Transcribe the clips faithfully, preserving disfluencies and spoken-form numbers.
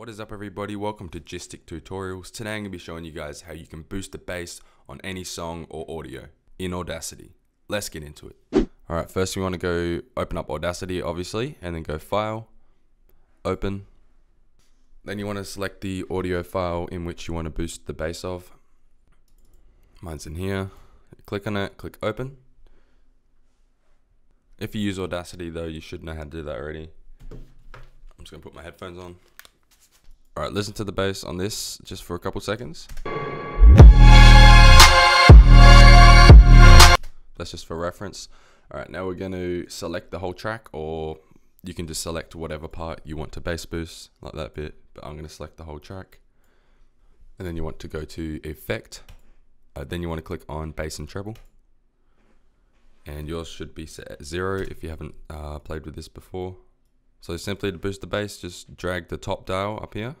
What is up everybody, welcome to Gystic Tutorials. Today I'm going to be showing you guys how you can boost the bass on any song or audio in Audacity. Let's get into it. Alright, first we want to go open up Audacity obviously, and then go File, Open. Then you want to select the audio file in which you want to boost the bass of. Mine's in here. Click on it, click Open. If you use Audacity though, you should know how to do that already. I'm just going to put my headphones on. Alright, listen to the bass on this just for a couple seconds. That's just for reference. Alright, now we're going to select the whole track, or you can just select whatever part you want to bass boost, like that bit, but I'm going to select the whole track. And then you want to go to Effect, uh, then you want to click on Bass and Treble. And yours should be set at zero if you haven't uh, played with this before. So simply to boost the bass, just drag the top dial up here,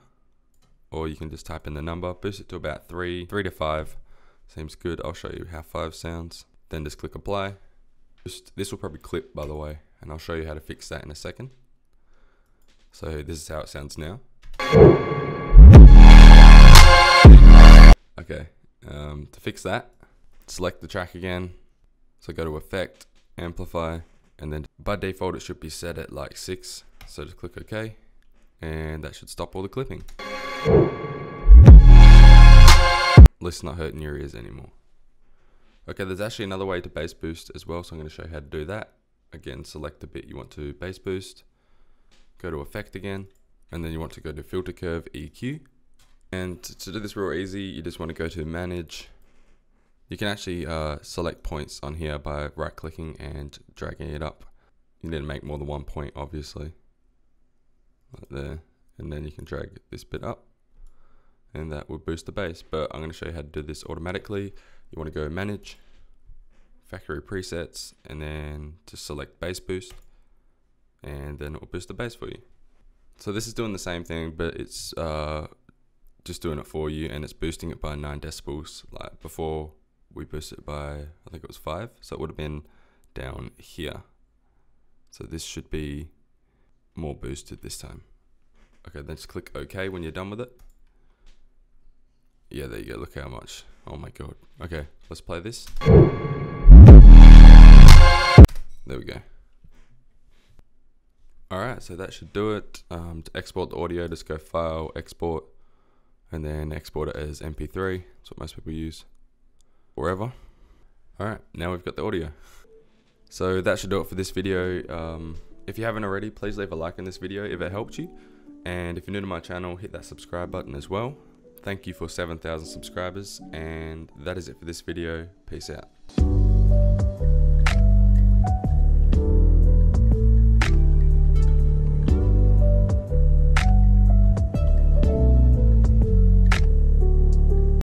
or you can just type in the number, boost it to about three, three to five, seems good. I'll show you how five sounds. Then just click apply. Just, this will probably clip by the way, and I'll show you how to fix that in a second. So this is how it sounds now. Okay, um, to fix that, select the track again. So go to Effect, Amplify, and then by default it should be set at like six. So just click OK, and that should stop all the clipping. At least not hurting your ears anymore. Okay, there's actually another way to bass boost as well, so I'm going to show you how to do that. Again, select the bit you want to bass boost, go to Effect again, and then you want to go to Filter Curve E Q. And to do this real easy, you just want to go to Manage. You can actually uh, select points on here by right clicking and dragging it up. You need to make more than one point obviously, like there, and then you can drag this bit up, and that will boost the bass. But I'm going to show you how to do this automatically. You want to go Manage, Factory Presets, and then just select Bass Boost, and then it will boost the bass for you. So this is doing the same thing, but it's uh, just doing it for you, and it's boosting it by nine decibels. Like before, we boosted it by, I think it was five, so it would have been down here. So this should be more boosted this time. Okay, then just click OK when you're done with it. Yeah, there you go, look how much. Oh my god. Okay, let's play this. There we go. Alright, so that should do it. Um, to export the audio, just go File, Export, and then export it as M P three. That's what most people use. Wherever. Alright, now we've got the audio. So that should do it for this video. Um, if you haven't already, please leave a like on this video if it helped you. And if you're new to my channel, hit that subscribe button as well. Thank you for seven thousand subscribers, and that is it for this video. Peace out.